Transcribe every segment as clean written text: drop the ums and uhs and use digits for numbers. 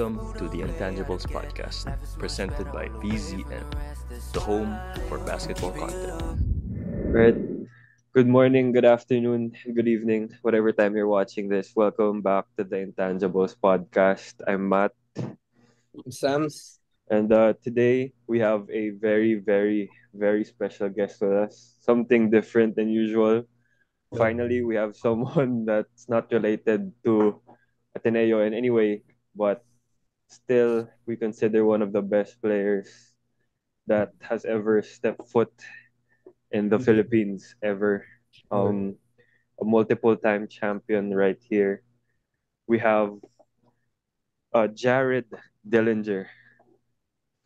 Welcome to The Intangibles Podcast, presented by VZN, the home for basketball content. Right. Good morning, good afternoon, good evening, whatever time you're watching this. Welcome back to The Intangibles Podcast. I'm Matt. I'm Sam. And today we have a very, very, very special guest with us. Something different than usual. Finally, we have someone that's not related to Ateneo in any way, but still we consider one of the best players that has ever stepped foot in the Philippines ever. A multiple-time champion right here. We have Jared Dillinger.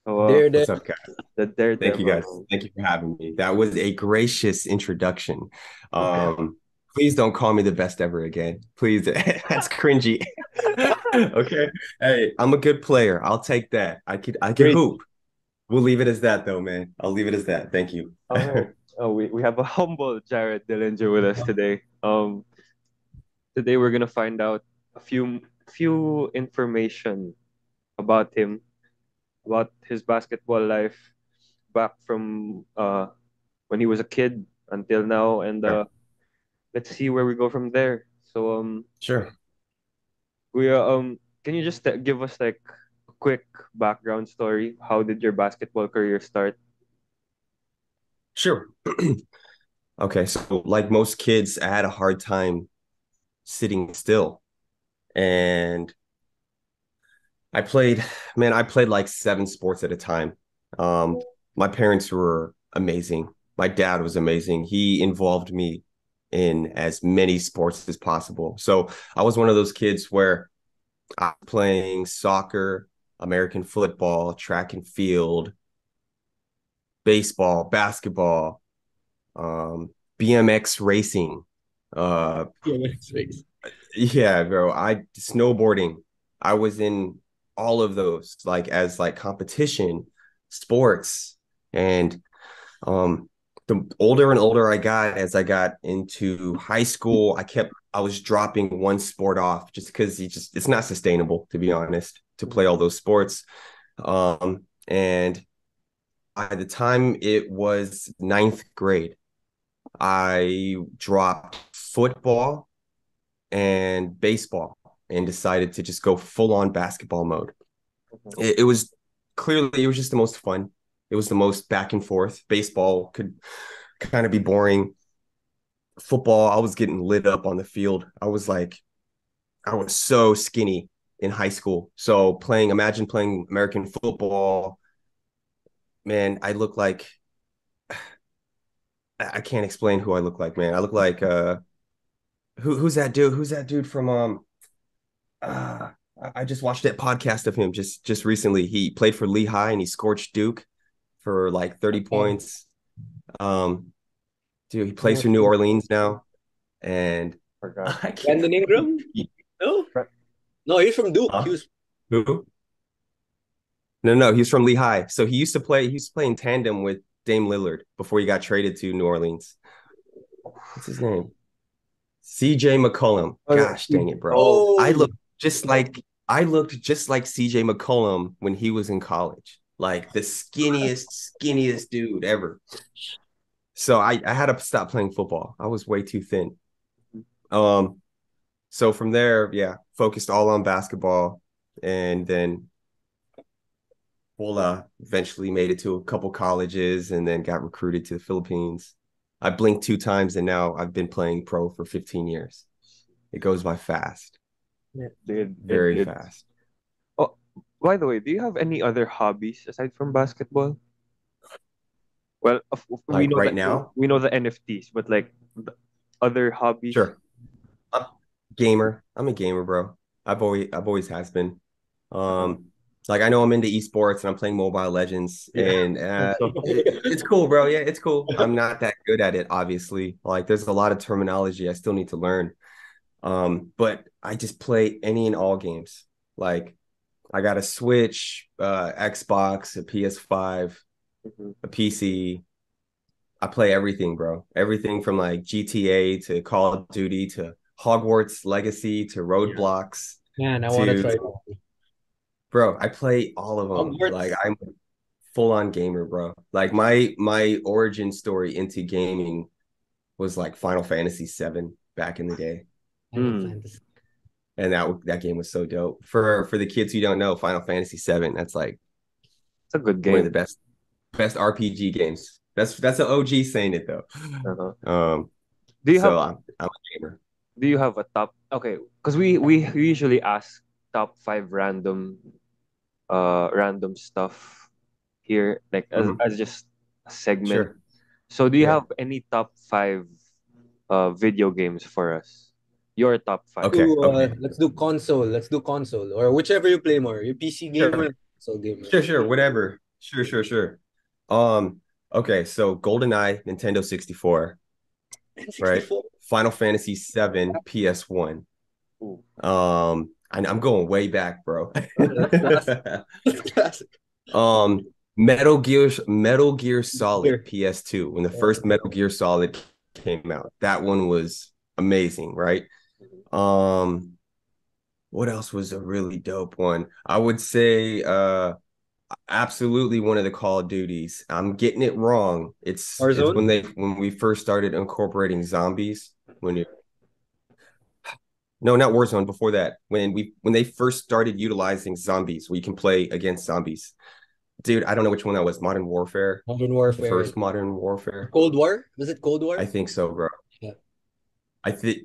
Oh, what's up, guys? Thank you, guys. Thank you for having me. That was a gracious introduction. Please don't call me the best ever again. Please. That's cringy. Okay. Hey, I'm a good player. I'll take that. I can hoop. We'll leave it as that, though, man. I'll leave it as that. Thank you. We have a humble Jared Dillinger with us today. Today we're gonna find out a few information about him, about his basketball life, back from when he was a kid until now, and let's see where we go from there. So sure. We can you just give us like a quick background story? How did your basketball career start? Sure. Okay, so like most kids, I had a hard time sitting still, and I played like 7 sports at a time. My parents were amazing. My dad was amazing. He involved me in as many sports as possible. So I was one of those kids where I was playing soccer, American football, track and field, baseball, basketball, BMX racing. Yeah, bro. Snowboarding. I was in all of those, like as like competition sports. And the older and older I got, as I got into high school, I was dropping one sport off just because it's not sustainable, to be honest, to play all those sports. And by the time it was 9th grade, I dropped football and baseball and decided to just go full-on basketball mode. Okay. It was just the most fun. It was the most back and forth. Baseball could kind of be boring. Football, I was getting lit up on the field. I was so skinny in high school. So imagine playing American football. Man, I can't explain who I look like, man. I look like who's that dude? Who's that dude from I just watched that podcast of him just recently. He played for Lehigh and he scorched Duke for like 30 points. Dude, he plays for New Orleans now. And Brandon Ingram? No? No, he's from Duke. Who? No, he's from Lehigh. So he used to play in tandem with Dame Lillard before he got traded to New Orleans. What's his name? CJ McCollum. Gosh dang it, bro. Oh. I looked just like CJ McCollum when he was in college, like the skinniest dude ever. So I had to stop playing football. I was way too thin. So from there, yeah, focused all on basketball, and then eventually made it to a couple colleges and then got recruited to the Philippines. I blinked 2 times and now I've been playing pro for 15 years. It goes by fast. Very fast. Oh, by the way, do you have any other hobbies aside from basketball? Well, we know the NFTs, but like other hobbies. Sure. I'm a gamer, bro. I've always has been. Like I know I'm into esports and I'm playing Mobile Legends, and it's cool, bro. Yeah, it's cool. I'm not that good at it, obviously. Like there's a lot of terminology I still need to learn. But I just play any and all games. Like I got a Switch, Xbox, a PS5, a PC. I play everything, bro. Everything from like GTA to Call of Duty to Hogwarts Legacy to Roadblocks. Man, I want to try. Bro, I play all of them. Like, I'm a full-on gamer, bro. Like, my origin story into gaming was like Final Fantasy VII back in the day. And that game was so dope. For the kids who don't know, Final Fantasy VII, that's like, it's a good game. One of the best RPG games. That's an OG saying it, though. Do you I'm a gamer. Do you have a top? Okay, because we usually ask top five random stuff here, like as just a segment. Sure. So do you have any top five video games for us? Your top five. Okay. Let's do console. Or whichever you play more. Your PC gamer, console gamer. Sure. Whatever. Sure. Okay, so GoldenEye, Nintendo 64. Right. Final Fantasy VII, PS1. And I'm going way back, bro. Metal Gear Solid PS2, when the first Metal Gear Solid came out. That one was amazing, right? What else was a really dope one? I would say absolutely one of the Call of Duties. I'm getting it wrong. It's when we first started incorporating zombies. Not Warzone. Before that, when they first started utilizing zombies, we can play against zombies. Dude, I don't know which one that was. Modern Warfare. First Modern Warfare. Cold War? Was it Cold War? I think so, bro. Yeah. I think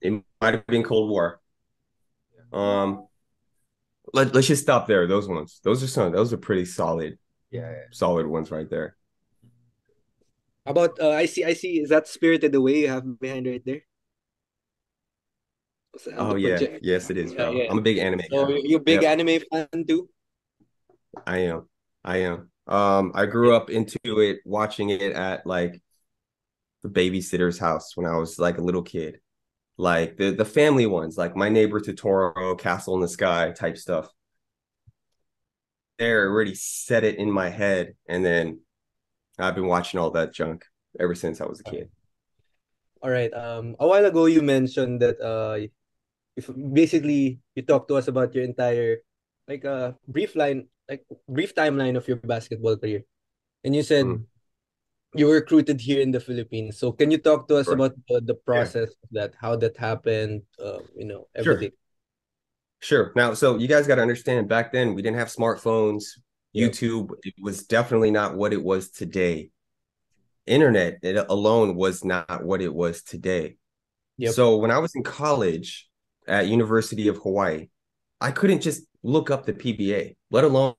it might have been Cold War. Yeah. Let's just stop there. Those ones. Those are pretty solid. Yeah. Solid ones right there. How about I see. Is that Spirited Away you have behind right there? Oh yeah. Project? Yes, it is, bro. Yeah. I'm a big anime. So you're a big anime fan too? I am. I grew up into it, watching it at like the babysitter's house when I was like a little kid. Like the family ones, like My Neighbor Totoro, Castle in the Sky type stuff. There, already set it in my head, and then I've been watching all that junk ever since I was a kid. All right. A while ago, you mentioned that you talked to us about your entire brief timeline of your basketball career, and you said you were recruited here in the Philippines. So can you talk to us about the process of that, how that happened, everything? Sure. Now, so you guys got to understand, back then we didn't have smartphones, YouTube. It was definitely not what it was today. Internet it alone was not what it was today. So when I was in college at University of Hawaii, I couldn't just look up the PBA, let alone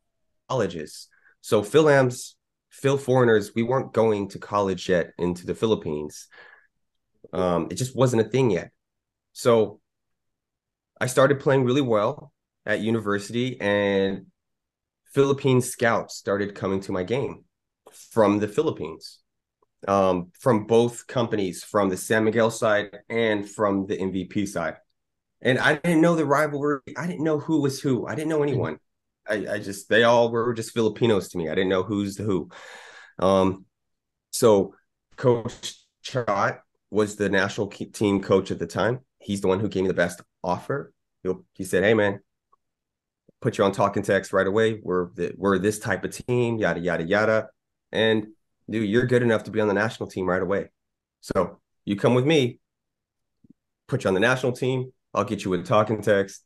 colleges. So Phil-Ams, foreigners, we weren't going to college yet into the Philippines. It just wasn't a thing yet. So I started playing really well at university, and Philippine scouts started coming to my game from the Philippines, from both companies, from the San Miguel side and from the MVP side. And I didn't know the rivalry. I didn't know who was who. I didn't know anyone. They all were just Filipinos to me. I didn't know who's the who. So Coach Chot was the national team coach at the time. He's the one who gave me the best offer. He said, "Hey man, put you on Talk n Text right away. We're this type of team, yada, yada, yada. And dude, you're good enough to be on the national team right away. So you come with me, put you on the national team. I'll get you a Talk n Text.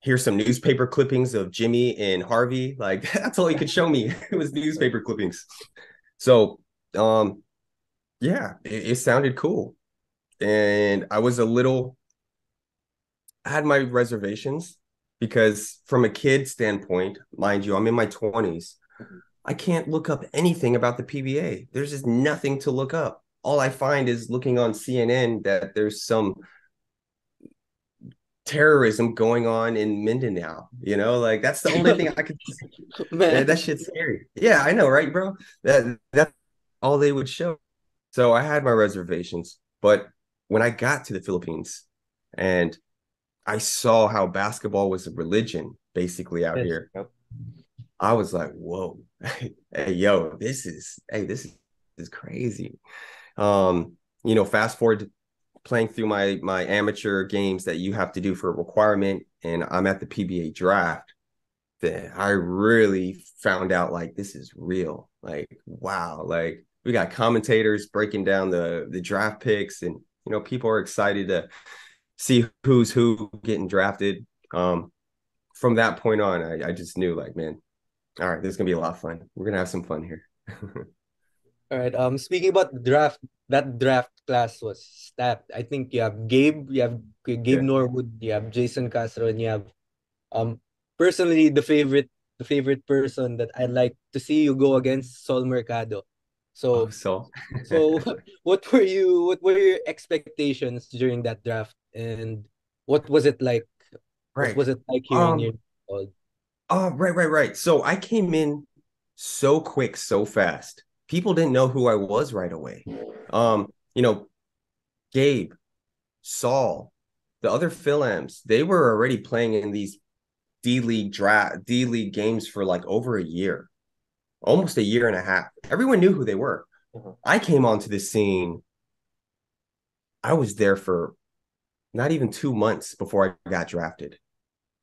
Here's some newspaper clippings of Jimmy and Harvey." Like, that's all he could show me. It was newspaper clippings. So, it sounded cool. And I had my reservations because from a kid standpoint, mind you, I'm in my 20s. I can't look up anything about the PBA. There's just nothing to look up. All I find is looking on CNN that there's some terrorism going on in Mindanao, that's the only thing I could see. Man, that shit's scary. Yeah, I know, right, bro? That's all they would show. So I had my reservations, but when I got to the Philippines and I saw how basketball was a religion basically out here, I was like, whoa. Hey, yo, this is crazy. Fast forward playing through my amateur games that you have to do for a requirement, and I'm at the PBA draft, then I really found out, like, this is real. Like, wow, like, we got commentators breaking down the draft picks, and, you know, people are excited to see who's who getting drafted. From that point on, I just knew, like, man, all right, this is going to be a lot of fun. We're going to have some fun here. All right. Speaking about the draft, that draft class was stacked. I think you have Gabe Norwood, you have Jason Castro, and you have personally the favorite person that I'd like to see you go against, Sol Mercado. So what were your expectations during that draft, and what was it like? Right. What was it like hearing you called? Right. So I came in so quick, so fast. People didn't know who I was right away. You know, Gabe, Saul, the other Phil-Ams, they were already playing in these D-League games for like over a year, almost a year and a half. Everyone knew who they were. I came onto the scene. I was there for not even 2 months before I got drafted.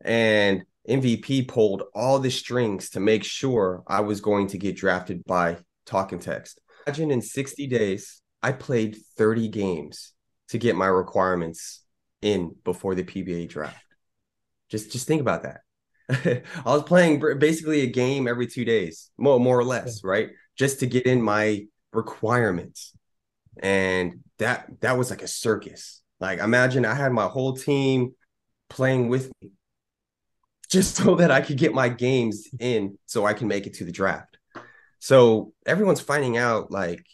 And MVP pulled all the strings to make sure I was going to get drafted by Talk n Text. Imagine in 60 days, I played 30 games to get my requirements in before the PBA draft. Just think about that. I was playing basically a game every 2 days, more or less, right? Just to get in my requirements. And that was like a circus. Like, imagine I had my whole team playing with me just so that I could get my games in so I can make it to the draft. So everyone's finding out, like,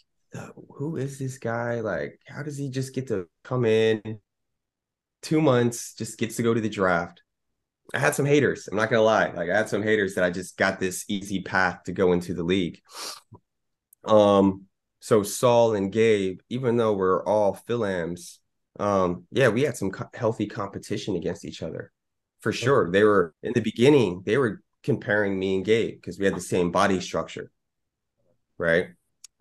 who is this guy? Like, how does he just get to come in 2 months, just gets to go to the draft? I had some haters. I'm not going to lie. Like, I had some haters that I just got this easy path to go into the league. So Saul and Gabe, even though we're all Phil-Ams, we had some healthy competition against each other for sure. They were, in the beginning, they were comparing me and Gabe because we had the same body structure. Right.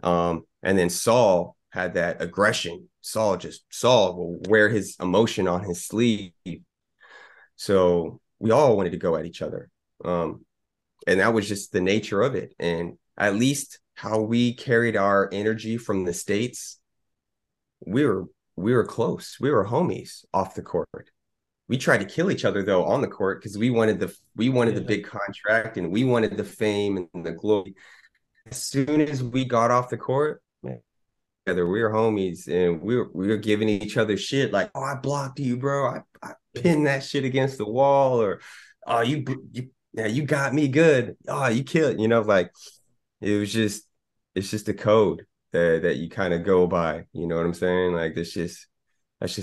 And then Saul had that aggression. Saul will wear his emotion on his sleeve. So we all wanted to go at each other. And that was just the nature of it. And at least how we carried our energy from the States, we were close. We were homies off the court. We tried to kill each other, though, on the court because we wanted the big contract, and we wanted the fame and the glory. As soon as we got off the court, together, we were homies, and we were giving each other shit like, "Oh, I blocked you, bro. I pinned that shit against the wall," or, "Oh, you got me good. Oh, you killed." You know, like, it was just, it's just a code that you kind of go by. You know what I'm saying? Like, that's just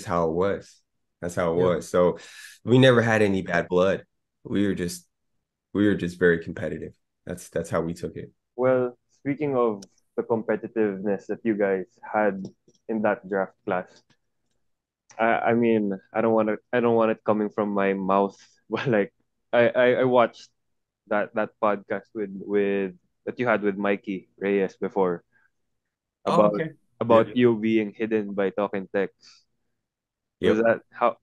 how it was. That's how it was. So we never had any bad blood. We were just very competitive. That's how we took it. Well, speaking of the competitiveness that you guys had in that draft class, I mean, I don't want it coming from my mouth, but like I watched that podcast with that you had with Mikey Reyes before about you being hidden by Talk n Text. Yep. Was that how?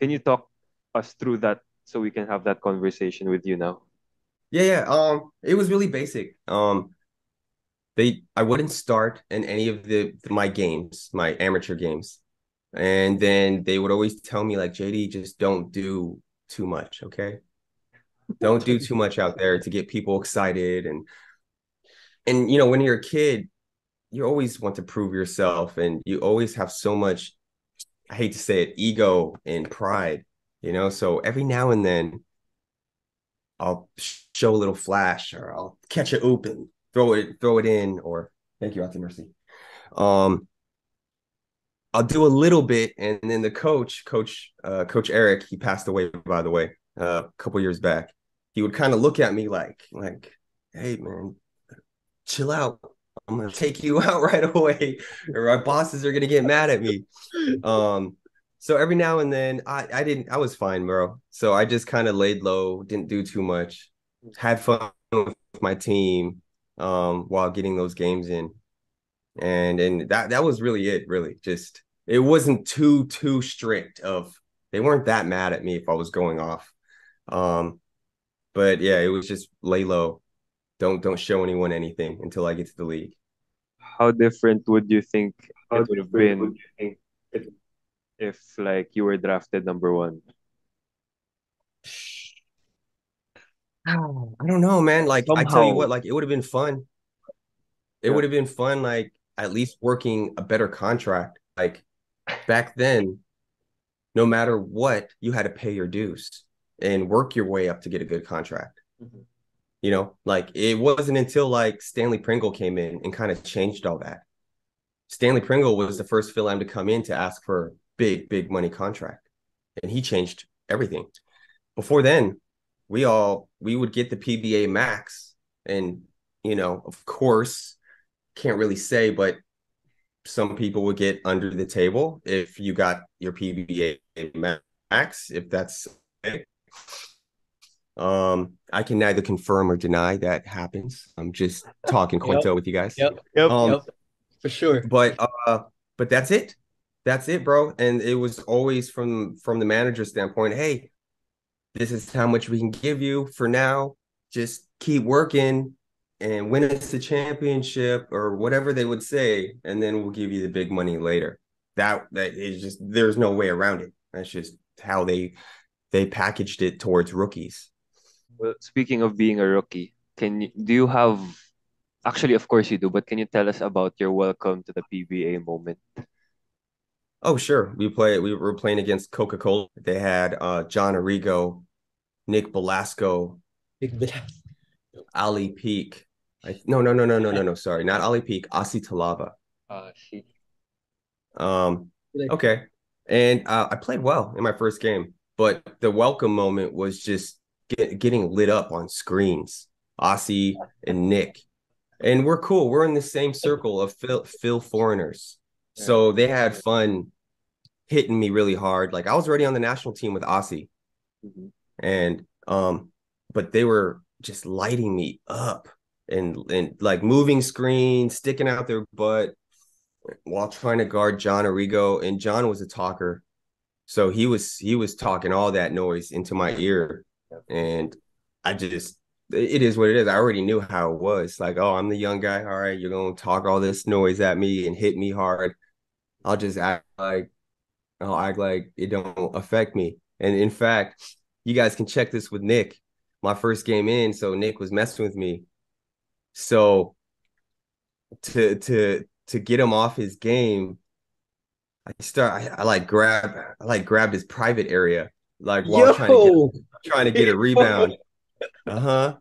Can you talk us through that so we can have that conversation with you now? Yeah. It was really basic. I wouldn't start in any of my games, my amateur games. And then they would always tell me, like, JD, just don't do too much, okay? Don't do too much out there to get people excited. And you know, when you're a kid, you always want to prove yourself, and you always have so much, I hate to say it, ego and pride, you know? So every now and then, I'll show a little flash, or I'll catch it open, throw it in, or thank you, Auntie Mercy. I'll do a little bit, and then the coach Eric, he passed away, by the way, a couple years back. He would kind of look at me like, "Hey, man, chill out. I'm gonna take you out right away, or our bosses are gonna get mad at me." So every now and then, I was fine, bro. So I just kind of laid low, didn't do too much, had fun with my team while getting those games in. And that was really it, really. Just it wasn't too strict of, they weren't that mad at me if I was going off. But yeah, it was just lay low. Don't show anyone anything until I get to the league. How different would you think it would have been if like you were drafted number one? I don't know, man. Like, somehow. I tell you what, like, it would have been fun. It would have been fun, like, at least working a better contract. Like, back then, no matter what, you had to pay your dues and work your way up to get a good contract. Mm-hmm. You know, like, it wasn't until, like, Stanley Pringle came in and kind of changed all that. Stanley Pringle was the first Phil-Am to come in to ask for big money contract. And he changed everything. Before then, we would get the PBA max, and, you know, of course, can't really say, but some people would get under the table if you got your PBA max, if that's okay. I can neither confirm or deny that happens. I'm just talking Quinto with you guys. Yep, for sure. But that's it. That's it, bro. And it was always from the manager's standpoint, hey, this is how much we can give you for now. Just keep working and win us the championship or whatever they would say, and then we'll give you the big money later. That is just, there's no way around it. That's just how they packaged it towards rookies. Well, speaking of being a rookie, do you have, actually, of course you do, but can you tell us about your welcome to the PBA moment? Oh, sure. We were playing against Coca-Cola. They had John Arigo, Nick Belasco, Ali Peak. No. Sorry, not Ali Peak. Asi Taulava. Okay. And I played well in my first game, but the welcome moment was just getting lit up on screens. Asi and Nick, and we're cool. We're in the same circle of Phil foreigners, so they had fun hitting me really hard. Like, I was already on the national team with Asi, and but they were just lighting me up and like moving screens, sticking out their butt while trying to guard John Arigo. And John was a talker, so he was talking all that noise into my ear, and it is what it is. I already knew how it was. Like, oh, I'm the young guy. All right, you're gonna talk all this noise at me and hit me hard. I'll just act like it don't affect me. And in fact, you guys can check this with Nick. My first game in, so Nick was messing with me. So to get him off his game, I grabbed his private area, like, while trying to get a rebound. Because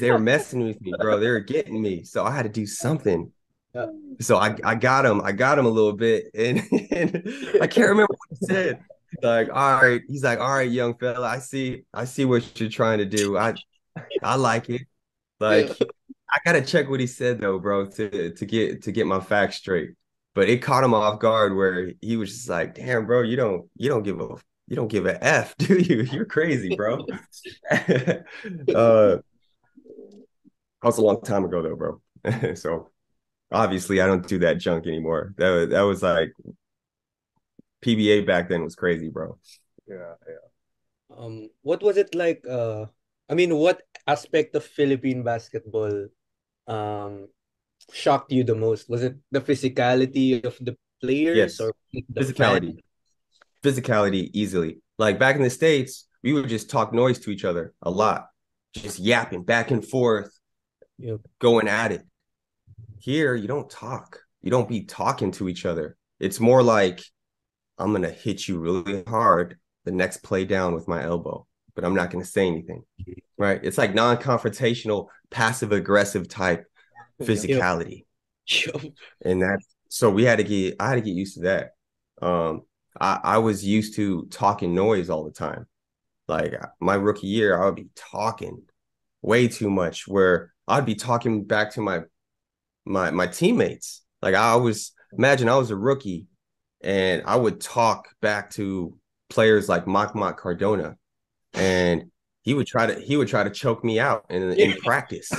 they were messing with me, bro. They were getting me, so I had to do something. So I got him a little bit, and I can't remember what he said. Like, all right, he's like, all right, young fella, I see what you're trying to do. I like it. Like, I gotta check what he said though, bro, to get my facts straight. But it caught him off guard, where he was just like, damn, bro, you don't give a F, do you? You're crazy, bro. That was a long time ago though, bro. So obviously I don't do that junk anymore. That was like, PBA back then was crazy, bro. Yeah. What was it like? I mean, what aspect of Philippine basketball shocked you the most? Was it the physicality of the players? Yes. Or physicality? Physicality, easily. Like, back in the States, we would just talk noise to each other a lot, just yapping back and forth, going at it. Here, you don't talk. You don't be talking to each other. It's more like, I'm going to hit you really hard the next play down with my elbow, but I'm not going to say anything, right? It's like non-confrontational, passive-aggressive type physicality. And I had to get used to that. I was used to talking noise all the time. Like, my rookie year, I would be talking way too much, where I'd be talking back to my teammates. Like, imagine I was a rookie, and I would talk back to players like Mac Cardona, and he would try to choke me out in practice.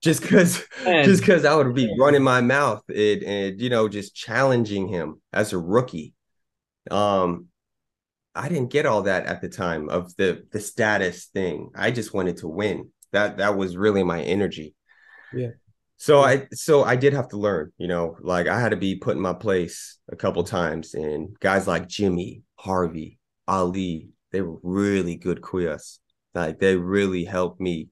Just because I would be running my mouth and you know, just challenging him as a rookie. I didn't get all that at the time of the status thing. I just wanted to win. That was really my energy. Yeah. So I did have to learn, you know, like I had to be put in my place a couple times, and guys like Jimmy, Harvey, Ali, they were really good queers. Like they really helped me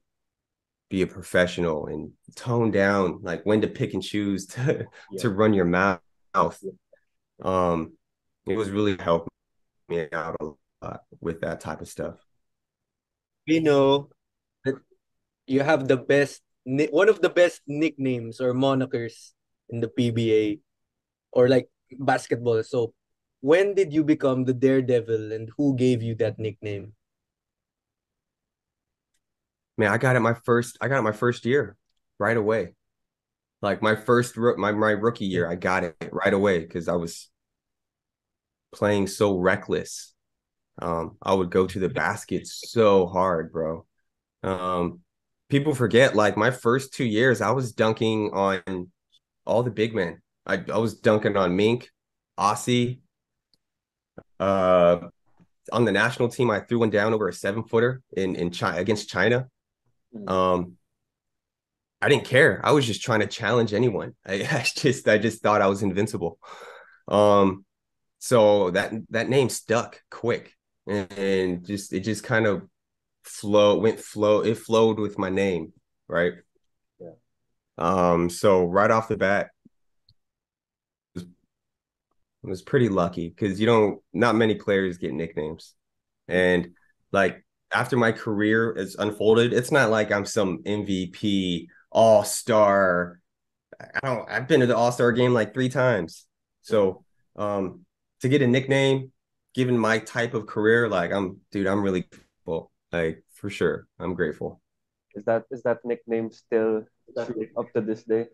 be a professional and tone down, like when to pick and choose to run your mouth. It was really helped me out a lot with that type of stuff. You know, you have the best, one of the best nicknames or monikers in the PBA or like basketball. So when did you become the Daredevil and who gave you that nickname? Man, I got it my first year right away. Like my rookie year, I got it right away because I was playing so reckless. I would go to the basket so hard, bro. People forget, like my first 2 years, I was dunking on all the big men. I was dunking on Mink, Asi. On the national team, I threw one down over a 7-footer in China against China. I didn't care. I was just trying to challenge anyone. I just thought I was invincible. So that name stuck quick, and it just kind of flowed with my name, right? Yeah. So right off the bat, I was pretty lucky because not many players get nicknames, and like after my career is unfolded, it's not like I'm some MVP all-star. I've been to the all-star game like 3 times. So to get a nickname, given my type of career, like I'm really grateful. Like for sure, I'm grateful. Is that nickname still up to this day?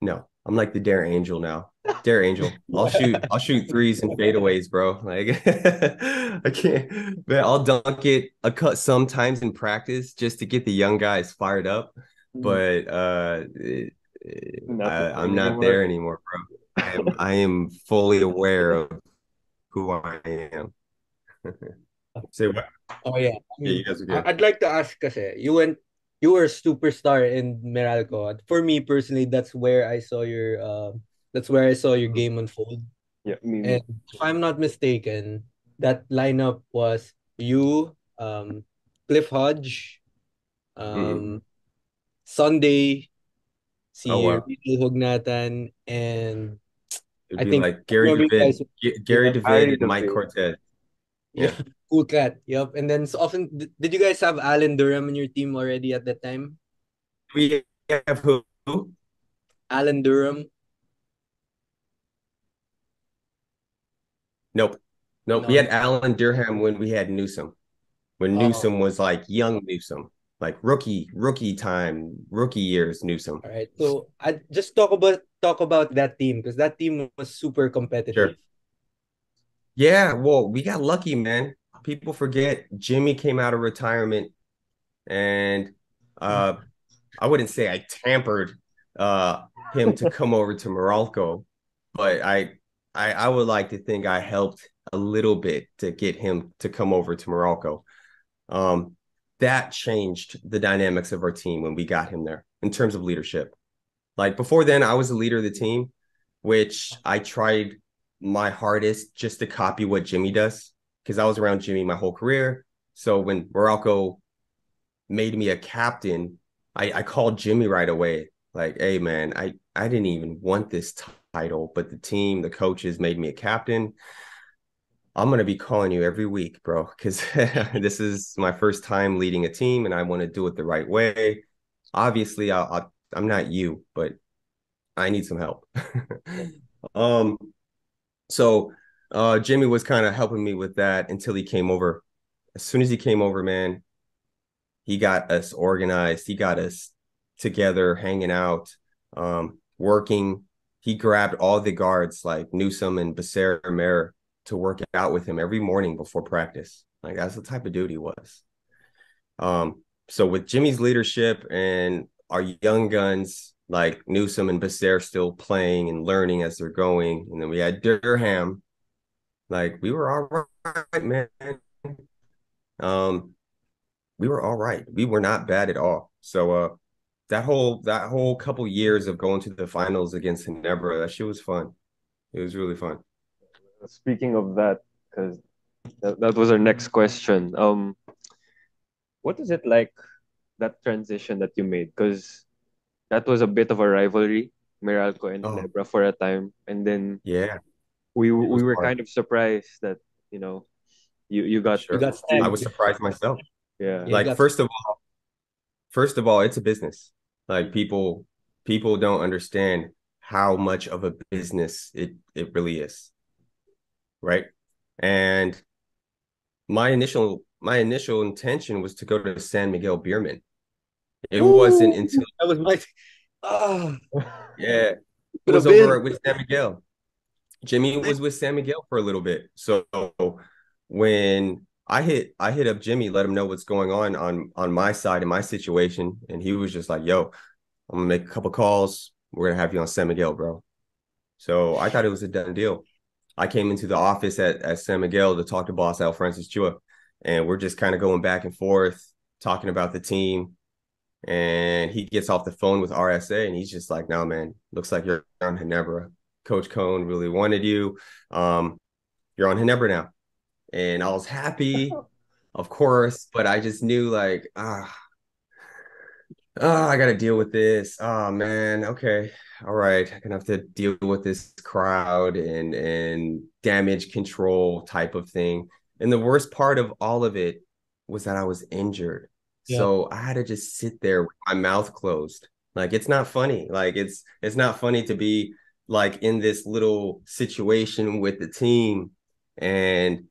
No, I'm like the Dare Angel now. Dare Angel. I'll shoot threes and fadeaways, bro. Like I can't, man. I'll dunk it a cut sometimes in practice just to get the young guys fired up. But I'm not there anymore, bro. I am fully aware of who I am. Say what? Oh yeah. Yeah, you guys are good. I'd like to ask, kasi you were a superstar in Meralco. For me personally, that's where I saw your game unfold. Yeah, and if I'm not mistaken, that lineup was you, Cliff Hodge, Sunday, Hognatan, and I think like Gary DeVin, and Mike Cortez. Yeah. Cool cat. Yep. And then so often, did you guys have Alan Durham in your team already at that time? We have who? Alan Durham. Nope. No. We had Alan Durham when we had Newsome. When Newsome was like young Newsome. Like rookie time, rookie years Newsome. All right. So I just talk about that team because that team was super competitive. Sure. Yeah, well, we got lucky, man. People forget Jimmy came out of retirement, and I wouldn't say I tampered him to come over to Meralco, but I would like to think I helped a little bit to get him to come over to Meralco. That changed the dynamics of our team when we got him there in terms of leadership. Like before then, I was the leader of the team, which I tried my hardest just to copy what Jimmy does because I was around Jimmy my whole career. So when Meralco made me a captain, I called Jimmy right away. Like, hey, man, I didn't even want this title, but the team, the coaches made me a captain. I'm going to be calling you every week, bro, because this is my first time leading a team and I want to do it the right way. Obviously, I'm not you, but I need some help. So Jimmy was kind of helping me with that until he came over. As soon as he came over, man, he got us organized. He got us together, hanging out, working. He grabbed all the guards like Newsome and Becerra Mera to work out with him every morning before practice. Like that's the type of dude he was. So with Jimmy's leadership and our young guns like Newsome and Basser still playing and learning as they're going, and then we had Durham, like we were all right, man. We were all right. We were not bad at all. So that whole couple years of going to the finals against Ginebra, that shit was fun. It was really fun. Speaking of that, because that was our next question. What is it like, that transition that you made? Because that was a bit of a rivalry, Meralco and Ginebra for a time. And then we were hard. Kind of surprised that, you know, you got... Sure. You got stabbed. I was surprised myself. Yeah. Like, first of all, it's a business. Like, people don't understand how much of a business it really is. Right? And my initial intention was to go to San Miguel Beerman. It Ooh, wasn't until that was my yeah. It was over with San Miguel. Jimmy was with San Miguel for a little bit. So when I hit up Jimmy, let him know what's going on my side and my situation, and he was just like, "Yo, I'm gonna make a couple calls. We're gonna have you on San Miguel, bro." So I thought it was a done deal. I came into the office at San Miguel to talk to boss Al Francis Chua, and we're just kind of going back and forth talking about the team. And he gets off the phone with RSA, and he's just like, "No, man, looks like you're on Ginebra. Coach Cone really wanted you. You're on Ginebra now." And I was happy, of course, but I just knew, like, I got to deal with this. Oh, man, okay, all right. I'm going to have to deal with this crowd and damage control type of thing. And the worst part of all of it was that I was injured. Yeah. So I had to just sit there with my mouth closed. Like, it's not funny. Like, it's not funny to be, like, in this little situation with the team, and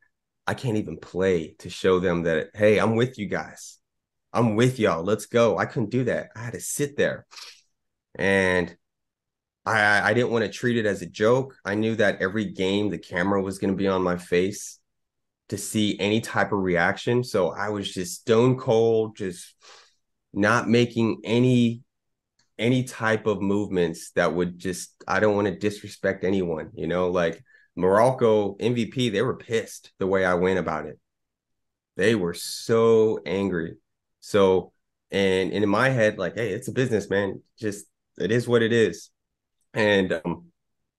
I can't even play to show them that, hey, I'm with you guys. I'm with y'all. Let's go. I couldn't do that. I had to sit there. And I didn't want to treat it as a joke. I knew that every game the camera was going to be on my face to see any type of reaction. So I was just stone cold, just not making any type of movements that would just, I don't want to disrespect anyone, you know, like Meralco MVP, they were pissed the way I went about it. They were so angry. So, and in my head, like, hey, it's a business, man. Just, it is what it is. And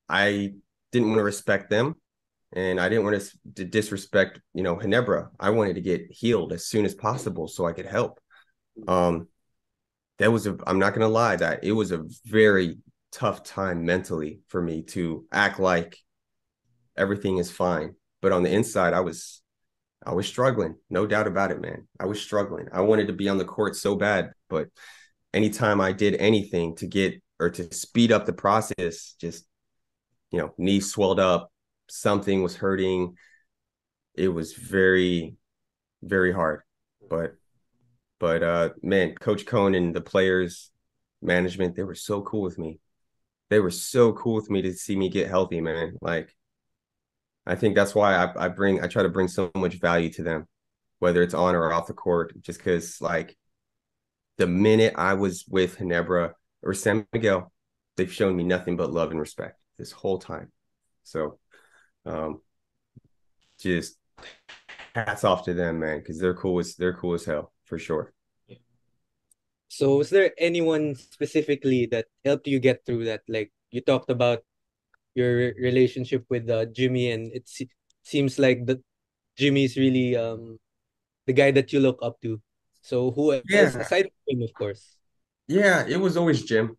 I didn't want to respect them, and I didn't want to disrespect, you know, Ginebra. I wanted to get healed as soon as possible so I could help. I'm not going to lie, that it was a very tough time mentally for me to act like everything is fine. But on the inside, I was struggling. No doubt about it, man. I was struggling. I wanted to be on the court so bad, but anytime I did anything to get or to speed up the process, just, you know, knees swelled up, something was hurting. It was very, very hard. But man, Coach Cone and the players, management, they were so cool with me. They were so cool with me to see me get healthy, man. Like, I think that's why I try to bring so much value to them, whether it's on or off the court, just because, like, the minute I was with Ginebra or San Miguel, they've shown me nothing but love and respect this whole time. So just hats off to them, man, because they're cool as hell, for sure. Yeah. So was there anyone specifically that helped you get through that? Like, you talked about your relationship with Jimmy, and it seems like that Jimmy's really the guy that you look up to. So who else, aside from him, of course? Yeah, it was always Jim,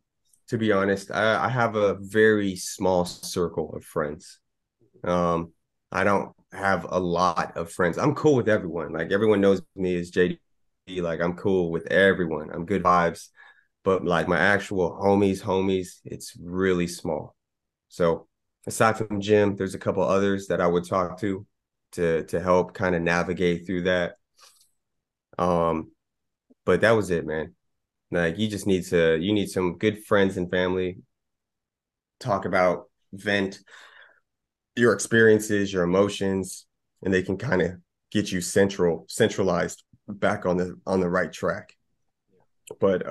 to be honest. I have a very small circle of friends. I don't have a lot of friends. I'm cool with everyone. Like, everyone knows me as JD. Like, I'm cool with everyone. I'm good vibes. But, like, my actual homies, it's really small. So aside from Jim, there's a couple others that I would talk to help kind of navigate through that. But that was it, man. Like, you just need some good friends and family. Talk about, vent your experiences, your emotions, and they can kind of get you centralized back on the right track. But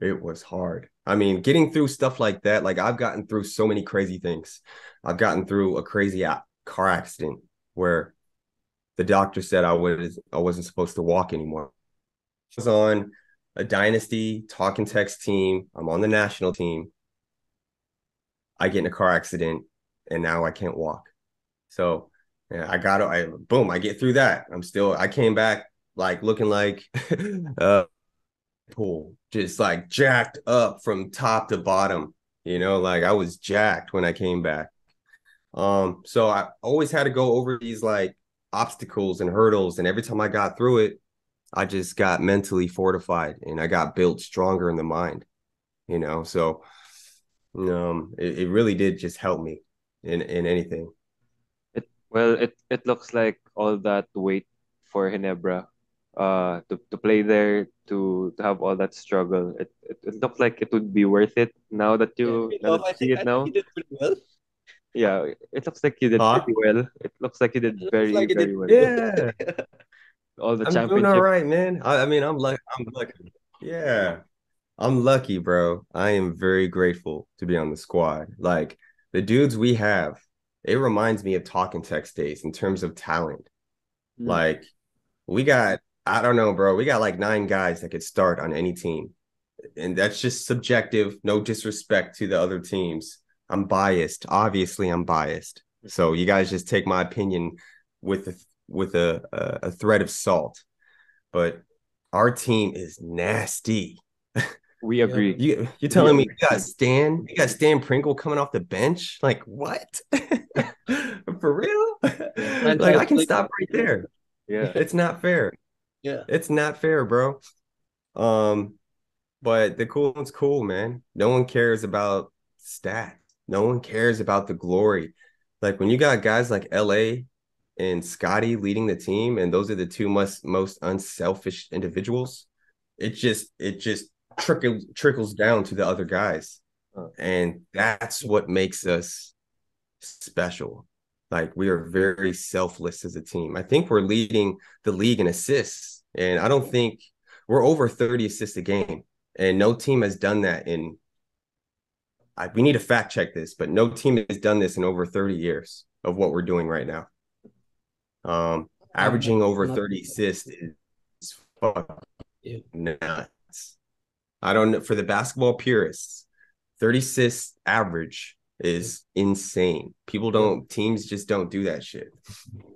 it was hard. I mean, getting through stuff like that, like I've gotten through so many crazy things. I've gotten through a crazy car accident where the doctor said I wasn't supposed to walk anymore. I was on a Dynasty Talk n Text team. I'm on the national team. I get in a car accident and now I can't walk. So yeah, I get through that. I came back like looking like pool, just like jacked up from top to bottom, you know, like I was jacked when I came back. So I always had to go over these like obstacles and hurdles. And every time I got through it, I just got mentally fortified and I got built stronger in the mind, you know? So, it really did just help me in anything. It looks like all that weight for Ginebra, to play there, to have all that struggle. It looked like it would be worth it now that you see it now. You did pretty well. Yeah, it looks like you did pretty well. It looks like you did very well. Yeah. All the championships. I'm doing all right, man. I mean, I'm lucky. Yeah. I'm lucky, bro. I am very grateful to be on the squad. Like the dudes we have, it reminds me of Talk n Text days in terms of talent. Mm. Like we got, I don't know, bro. We got like 9 guys that could start on any team. And that's just subjective. No disrespect to the other teams. I'm biased. Obviously, I'm biased. So you guys just take my opinion with a thread of salt. But our team is nasty. We agree. You're telling me you got Stan Pringle coming off the bench? Like, what? For real? Yeah. Like, I can stop right there. Yeah. It's not fair. Yeah. It's not fair, bro. But the cool one's cool, man. No one cares about stats. No one cares about the glory. Like when you got guys like LA and Scotty leading the team, and those are the two most unselfish individuals, it just trickles down to the other guys. And that's what makes us special. Like we are very selfless as a team. I think we're leading the league in assists, and I don't think we're over 30 assists a game. And no team has done that we need to fact check this, but no team has done this in over 30 years of what we're doing right now. Averaging over 30 assists is fucking nuts. I don't know, for the basketball purists, 30 assists average is insane. Teams just don't do that shit.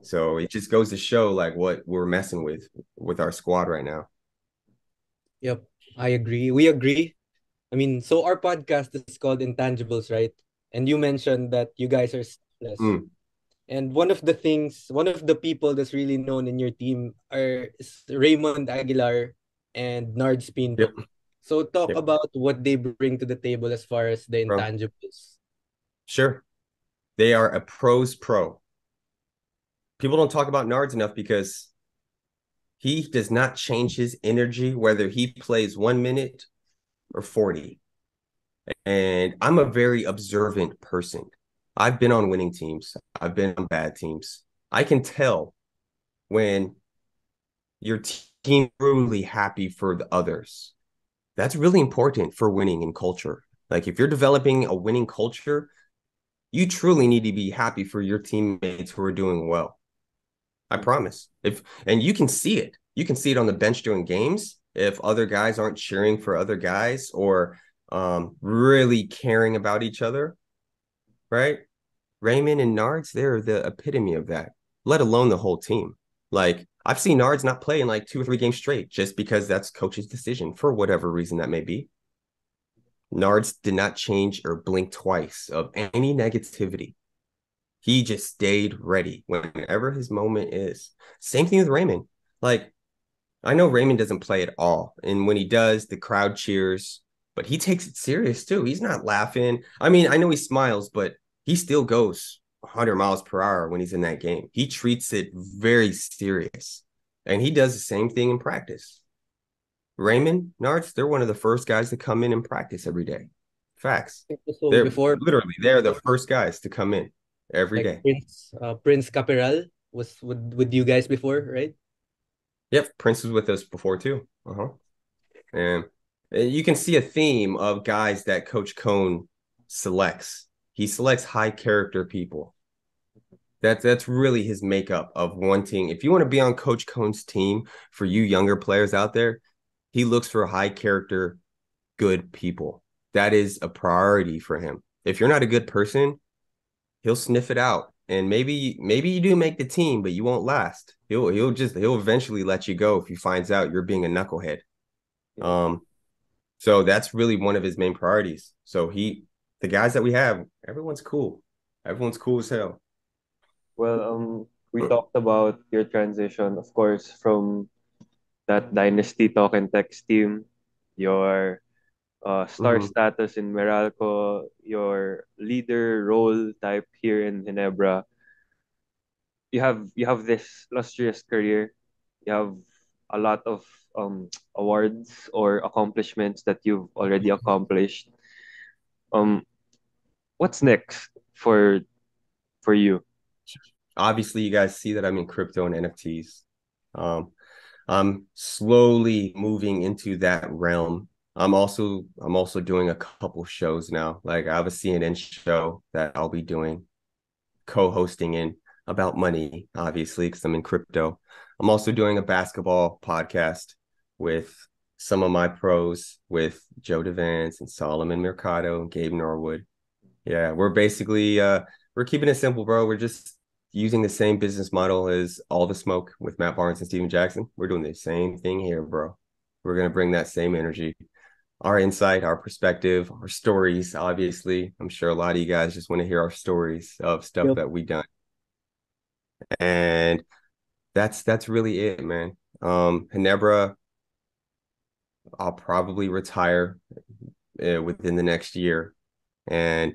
So it just goes to show like what we're messing with our squad right now. Yep, I agree. We agree. I mean, so our podcast is called Intangibles, right? And you mentioned that you guys are selfless. Mm. And one of the people that's really known in your team is Raymond Aguilar and Nard Spindle. Yep. So talk about what they bring to the table as far as the intangibles. Sure. They are a pro's pro. People don't talk about Nards enough because he does not change his energy, whether he plays 1 minute or 40. And I'm a very observant person. I've been on winning teams. I've been on bad teams. I can tell when your team is really happy for the others. That's really important for winning in culture. Like if you're developing a winning culture, you truly need to be happy for your teammates who are doing well. I promise. And you can see it. You can see it on the bench during games. If other guys aren't cheering for other guys or really caring about each other, right? Raymond and Nards, they're the epitome of that, let alone the whole team. Like I've seen Nards not play in like 2 or 3 games straight just because that's coach's decision for whatever reason that may be. Nards did not change or blink twice of any negativity. He just stayed ready whenever his moment is. Same thing with Raymond. Like I know Raymond doesn't play at all. And when he does, the crowd cheers, but he takes it serious too. He's not laughing. I mean, I know he smiles, but he still goes 100 miles per hour when he's in that game. He treats it very serious. And he does the same thing in practice. Raymond, Nards, they're one of the first guys to come in and practice every day. Facts. They're the first guys to come in every day. Prince Capiral was with you guys before, right? Yep, Prince was with us before too. And you can see a theme of guys that Coach Cone selects. He selects high character people. That's really his makeup of wanting. If you want to be on Coach Cone's team, for you younger players out there, he looks for high character, good people. That is a priority for him. If you're not a good person, he'll sniff it out. And maybe you do make the team, but you won't last. He'll eventually let you go if he finds out you're being a knucklehead. So that's really one of his main priorities. So the guys that we have, everyone's cool. Everyone's cool as hell. Well, we talked about your transition, of course, from that Dynasty Talk and Text team, your star status in Meralco, your leader role type here in Ginebra. You have this illustrious career. You have a lot of awards or accomplishments that you've already accomplished. What's next for you? Obviously, you guys see that I'm in crypto and NFTs. I'm slowly moving into that realm. I'm also doing a couple shows now. Like, I have a CNN show that I'll be doing, co-hosting in, about money, obviously, because I'm in crypto. I'm also doing a basketball podcast with some of my pros, with Joe DeVance and Solomon Mercado and Gabe Norwood. Yeah, we're basically we're keeping it simple, bro. We're just using the same business model as All the Smoke with Matt Barnes and Steven Jackson. We're doing the same thing here, bro. We're going to bring that same energy, our insight, our perspective, our stories, obviously. I'm sure a lot of you guys just want to hear our stories of stuff that we've done. And that's really it, man. Ginebra, I'll probably retire within the next year. And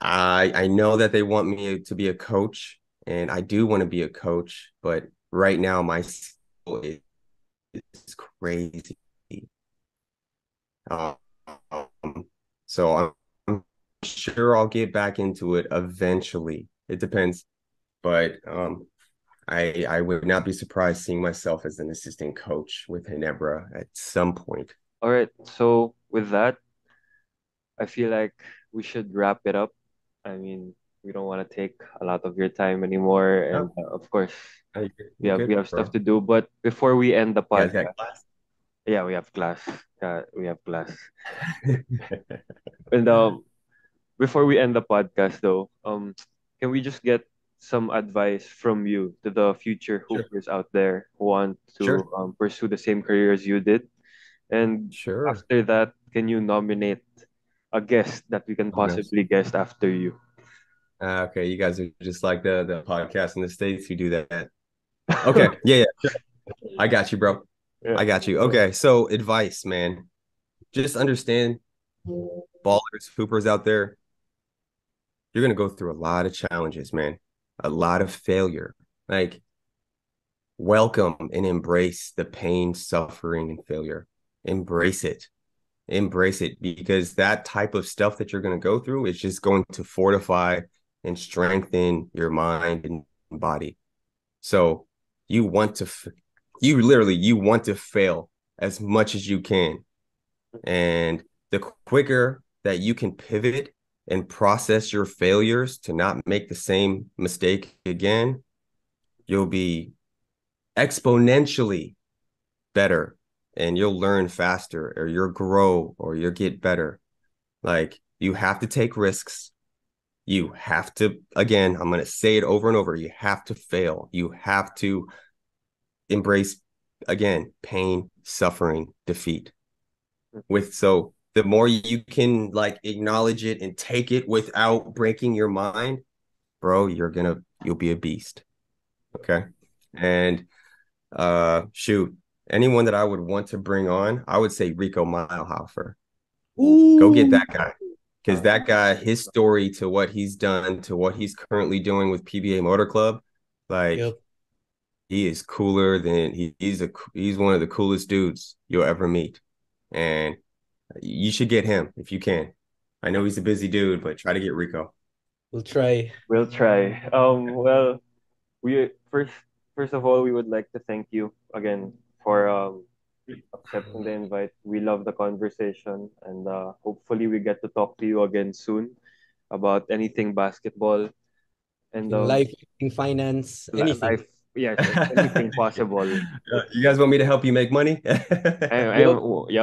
I know that they want me to be a coach, and I do want to be a coach, but right now my skill is crazy. So I'm sure I'll get back into it eventually. It depends. But I would not be surprised seeing myself as an assistant coach with Ginebra at some point. All right. So with that, I feel like we should wrap it up. I mean, we don't want to take a lot of your time anymore. And of course, we have stuff to do. But before we end the podcast, we have class. We have class. And before we end the podcast, though, can we just get some advice from you to the future hoopers out there who want to pursue the same career as you did? And after that, can you nominate a guest that we can possibly guest after you? Okay, you guys are just like the podcast in the States who do that. Okay, I got you, bro. Yeah. I got you. Okay, so advice, man. Just understand, ballers, hoopers out there, you're going to go through a lot of challenges, man. A lot of failure. Like, welcome and embrace the pain, suffering, and failure. Embrace it, because that type of stuff that you're going to go through is just going to fortify and strengthen your mind and body. So you literally want to fail as much as you can. And the quicker that you can pivot and process your failures to not make the same mistake again, you'll be exponentially better. And you'll learn faster, or you'll grow, or you'll get better. Like, you have to take risks. You have to, again, I'm going to say it over and over. You have to fail. You have to embrace, again, pain, suffering, defeat. So the more you can, like, acknowledge it and take it without breaking your mind, bro, you'll be a beast. Okay. And shoot. Anyone that I would want to bring on, I would say Rico Meilhofer. Ooh. Go get that guy. Because that guy, his story to what he's done, to what he's currently doing with PBA Motor Club, like, he is cooler than he's one of the coolest dudes you'll ever meet. And you should get him if you can. I know he's a busy dude, but try to get Rico. We'll try. Well, we first of all, we would like to thank you again for accepting the invite. We love the conversation, and hopefully we get to talk to you again soon about anything basketball and life, finance, anything. Life, yes, anything possible. You guys want me to help you make money? Yep.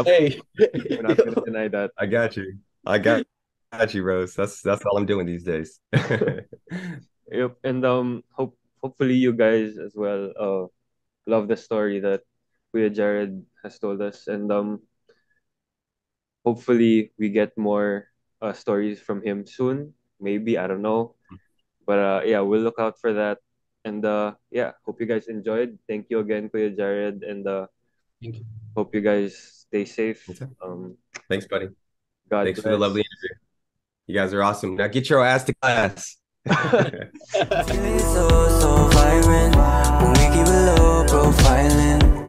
Hey. We're not going to deny that. I got you. I got you, Rose. That's all I'm doing these days. Yep, and hopefully you guys as well love the story that Jared has told us, and hopefully we get more stories from him soon. Maybe, I don't know, but yeah, we'll look out for that. And yeah, hope you guys enjoyed. Thank you again, Kuya Jared, and thank you. Hope you guys stay safe. Thanks, buddy. God Thanks bless. For the lovely interview. You guys are awesome. Now get your ass to class. So vibrant when we keep a low profiling.